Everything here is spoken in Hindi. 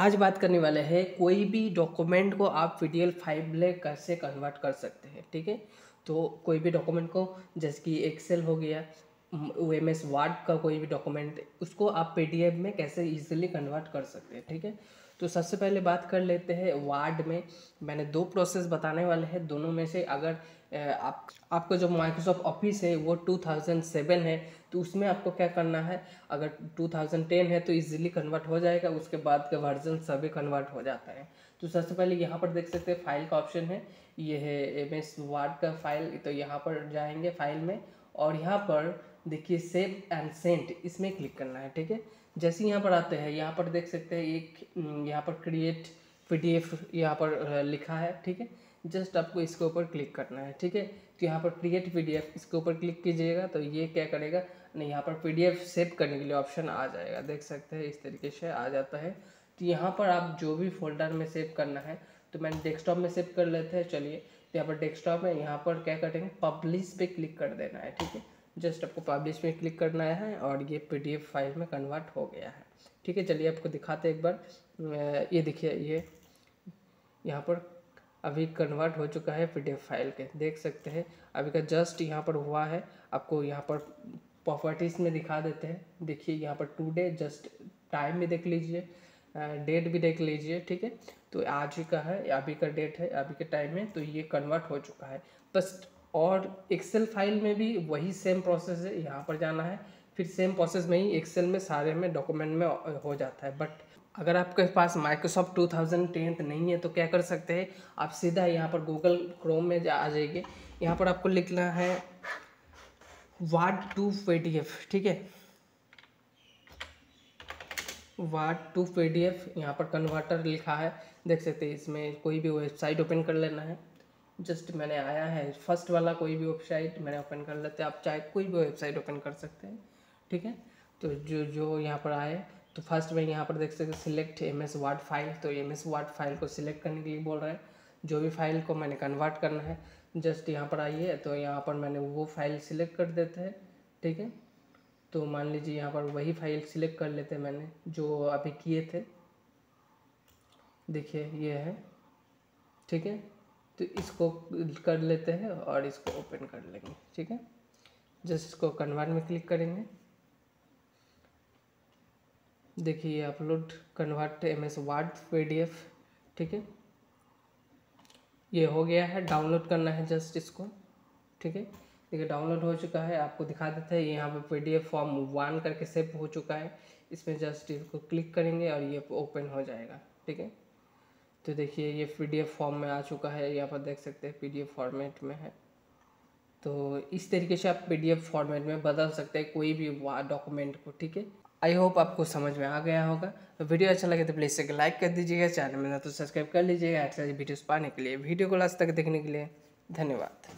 आज बात करने वाले हैं कोई भी डॉक्यूमेंट को आप PDF फाइल में कैसे कन्वर्ट कर सकते हैं। ठीक है, तो कोई भी डॉक्यूमेंट को, जैसे कि एक्सेल हो गया, MS वर्ड का कोई भी डॉक्यूमेंट, उसको आप PDF में कैसे इजीली कन्वर्ट कर सकते हैं। ठीक है, तो सबसे पहले बात कर लेते हैं वर्ड में। मैंने दो प्रोसेस बताने वाले हैं, दोनों में से अगर आपको जो माइक्रोसॉफ्ट ऑफिस है वो 2007 है तो उसमें आपको क्या करना है, अगर 2010 है तो इजीली कन्वर्ट हो जाएगा, उसके बाद के वर्जन सभी कन्वर्ट हो जाता है। तो सबसे पहले यहाँ पर देख सकते हैं फाइल का ऑप्शन है, ये है MS वर्ड का फाइल, तो यहाँ पर जाएंगे फाइल में और यहाँ पर देखिए सेव एंड सेंट, इसमें क्लिक करना है। ठीक है, जैसे यहाँ पर आते हैं, यहाँ पर देख सकते हैं एक यहाँ पर क्रिएट PDF यहाँ पर लिखा है। ठीक है, जस्ट आपको इसके ऊपर क्लिक करना है। ठीक है, तो यहाँ पर क्रिएट PDF इसके ऊपर क्लिक कीजिएगा तो ये क्या करेगा, नहीं, यहाँ पर PDF सेव करने के लिए ऑप्शन आ जाएगा, देख सकते हैं इस तरीके से आ जाता है। तो यहाँ पर आप जो भी फोल्डर में सेव करना है, तो मैंने डेस्कटॉप में सेव कर लेते हैं। चलिए, तो यहाँ पर डेस्कटॉप में यहाँ पर क्या करेंगे, पब्लिश पे क्लिक कर देना है। ठीक है, जस्ट आपको पब्लिश में क्लिक करना है और ये PDF फाइल में कन्वर्ट हो गया है। ठीक है, चलिए आपको दिखाते हैं एक बार, ये देखिए, ये यहाँ पर अभी कन्वर्ट हो चुका है PDF फाइल के, देख सकते हैं अभी का जस्ट यहाँ पर हुआ है। आपको यहाँ पर प्रॉपर्टीज़ में दिखा देते हैं, देखिए यहाँ पर टुडे, जस्ट टाइम भी देख लीजिए, डेट भी देख लीजिए। ठीक है, तो आज ही का है, अभी का डेट है, अभी के टाइम में, तो ये कन्वर्ट हो चुका है बस। और एक्सेल फाइल में भी वही सेम प्रोसेस है, यहाँ पर जाना है, फिर सेम प्रोसेस में ही एक्सेल में सारे में डॉक्यूमेंट में हो जाता है। बट अगर आपके पास माइक्रोसॉफ्ट 2010 नहीं है तो क्या कर सकते हैं, आप सीधा यहाँ पर गूगल क्रोम में आ जाइए, यहाँ पर आपको लिखना है वर्ड टू PDF। ठीक है, वर्ड टू PDF यहाँ पर कन्वर्टर लिखा है, देख सकते हैं। इसमें कोई भी वेबसाइट ओपन कर लेना है, जस्ट मैंने आया है फर्स्ट वाला, कोई भी वेबसाइट मैंने ओपन कर लेते हैं, आप चाहे कोई भी वेबसाइट ओपन कर सकते हैं। ठीक है, तो जो यहाँ पर आए, तो फर्स्ट में यहाँ पर देख सकते हैं सिलेक्ट MS वर्ड फाइल, तो MS वर्ड फाइल को सिलेक्ट करने के लिए बोल रहा है, जो भी फाइल को मैंने कन्वर्ट करना है। जस्ट यहाँ पर आइए, तो यहाँ पर मैंने वो फाइल सिलेक्ट कर देते हैं। ठीक है, तो मान लीजिए यहाँ पर वही फाइल सिलेक्ट कर लेते हैं मैंने जो अभी किए थे, देखिए ये है। ठीक है, तो इसको कर लेते हैं और इसको ओपन कर लेंगे। ठीक है, जस्ट इसको कन्वर्ट में क्लिक करेंगे, देखिए upload convert MS word PDF। ठीक है, ये हो गया है, डाउनलोड करना है जस्ट इसको। ठीक है, देखिए डाउनलोड हो चुका है, आपको दिखा देते हैं, यहाँ पे PDF फॉर्म 1 करके सेव हो चुका है, इसमें जस्ट इसको क्लिक करेंगे और ये ओपन हो जाएगा। ठीक है, तो देखिए ये PDF फॉर्म में आ चुका है, यहाँ पर देख सकते हैं PDF फॉर्मेट में है। तो इस तरीके से आप PDF फॉर्मेट में बदल सकते हैं कोई भी डॉक्यूमेंट को। ठीक है, आई होप आपको समझ में आ गया होगा। वीडियो अच्छा लगे तो प्लीज़ इसे लाइक कर दीजिएगा, चैनल में ना तो सब्सक्राइब कर लीजिएगा ऐसे वीडियोस पाने के लिए। वीडियो को लास्ट तक देखने के लिए धन्यवाद।